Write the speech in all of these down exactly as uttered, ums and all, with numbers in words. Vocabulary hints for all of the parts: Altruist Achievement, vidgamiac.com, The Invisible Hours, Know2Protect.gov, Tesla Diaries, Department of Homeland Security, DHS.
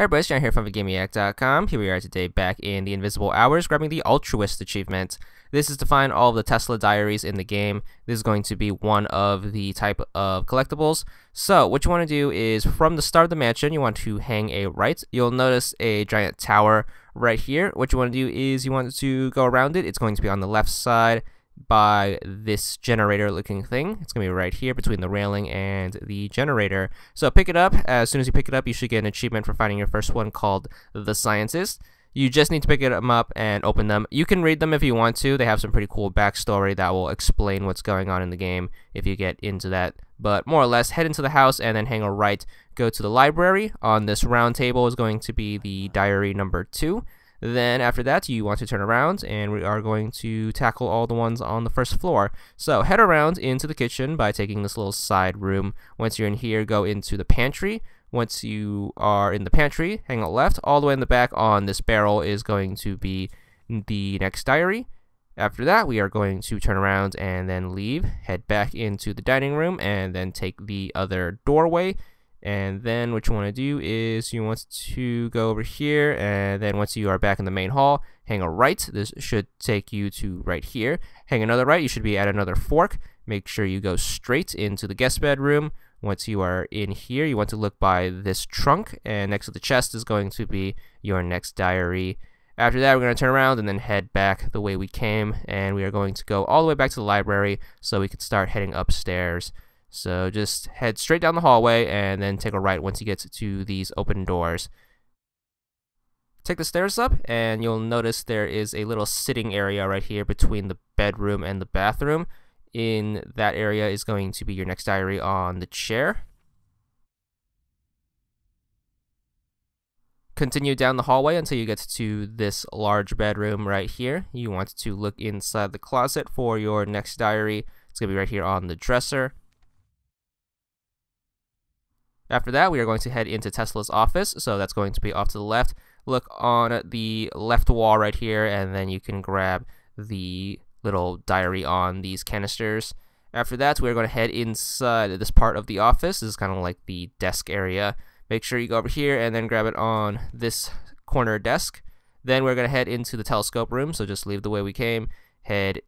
Hi everybody, it's John here from vidgamiac dot com. Here we are today back in The Invisible Hours, grabbing the Altruist Achievement. This is to find all of the Tesla Diaries in the game. This is going to be one of the type of collectibles. So what you want to do is, from the start of the mansion, you want to hang a right. You'll notice a giant tower right here. What you want to do is you want to go around it. It's going to be on the left side by this generator looking thing. It's gonna be right here between the railing and the generator. So pick it up. As soon as you pick it up, you should get an achievement for finding your first one called The Scientist. You just need to pick them up and open them. You can read them if you want to. They have some pretty cool backstory that will explain what's going on in the game if you get into that. But more or less, head into the house and then hang a right. Go to the library. On this round table is going to be the diary number two. Then after that, you want to turn around, and we are going to tackle all the ones on the first floor. So head around into the kitchen by taking this little side room. Once you're in here, go into the pantry. Once you are in the pantry, hang out left. All the way in the back on this barrel is going to be the next diary. After that, we are going to turn around and then leave. Head back into the dining room and then take the other doorway. And then what you want to do is you want to go over here, and then once you are back in the main hall, hang a right. This should take you to right here. Hang another right. You should be at another fork. Make sure you go straight into the guest bedroom. Once you are in here, you want to look by this trunk, and next to the chest is going to be your next diary. After that, we're going to turn around and then head back the way we came, and we are going to go all the way back to the library so we can start heading upstairs. So just head straight down the hallway and then take a right once you get to these open doors. Take the stairs up and you'll notice there is a little sitting area right here between the bedroom and the bathroom. In that area is going to be your next diary on the chair. Continue down the hallway until you get to this large bedroom right here. You want to look inside the closet for your next diary. It's going to be right here on the dresser. After that, we are going to head into Tesla's office, so that's going to be off to the left. Look on the left wall right here, and then you can grab the little diary on these canisters. After that, we're going to head inside this part of the office. This is kind of like the desk area. Make sure you go over here and then grab it on this corner desk. Then we're going to head into the telescope room, so just leave the way we came. Head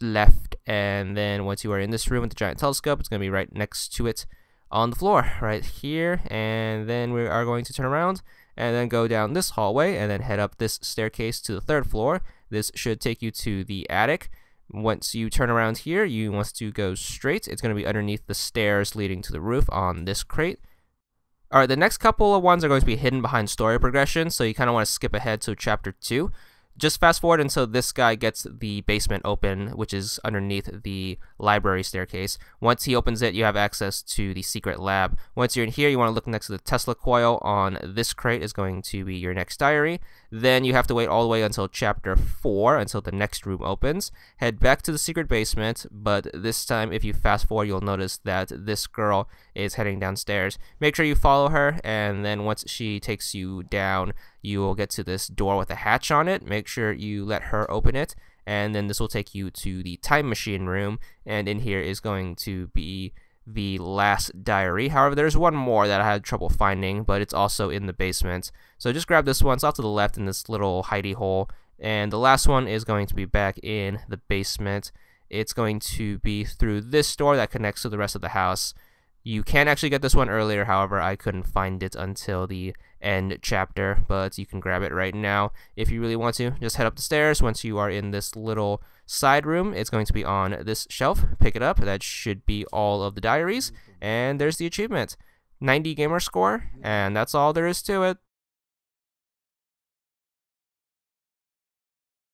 left, and then once you are in this room with the giant telescope, it's going to be right next to it on the floor right here, and then we are going to turn around and then go down this hallway and then head up this staircase to the third floor. This should take you to the attic. Once you turn around here, you want to go straight. It's going to be underneath the stairs leading to the roof on this crate. Alright, the next couple of ones are going to be hidden behind story progression, so you kind of want to skip ahead to chapter two. Just fast forward until this guy gets the basement open, which is underneath the library staircase. Once he opens it, you have access to the secret lab. Once you're in here, you want to look next to the Tesla coil on this crate is going to be your next diary. Then you have to wait all the way until chapter four, until the next room opens. Head back to the secret basement, but this time if you fast forward, you'll notice that this girl is heading downstairs. Make sure you follow her, and then once she takes you down, you will get to this door with a hatch on it. Make sure you let her open it, and then this will take you to the time machine room, and in here is going to be the last diary. However, there's one more that I had trouble finding, but it's also in the basement. So just grab this one. It's off to the left in this little hidey hole, and the last one is going to be back in the basement. It's going to be through this door that connects to the rest of the house. You can actually get this one earlier, however, I couldn't find it until the end chapter, but you can grab it right now if you really want to. Just head up the stairs. Once you are in this little side room, it's going to be on this shelf. Pick it up. That should be all of the diaries, and there's the achievement. ninety gamer score, and that's all there is to it.